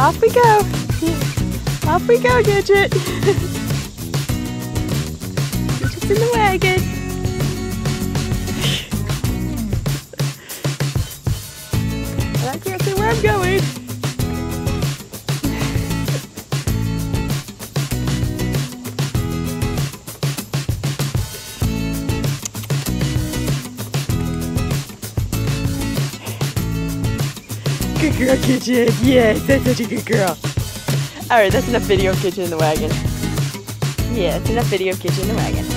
Off we go. Off we go, Gidget. Gidget's in the wagon. Well, I can't see where I'm going. Good girl, Gidget. Yes, that's such a good girl. Alright, that's enough video of Gidget in the wagon. Yeah, that's enough video of Gidget in the wagon.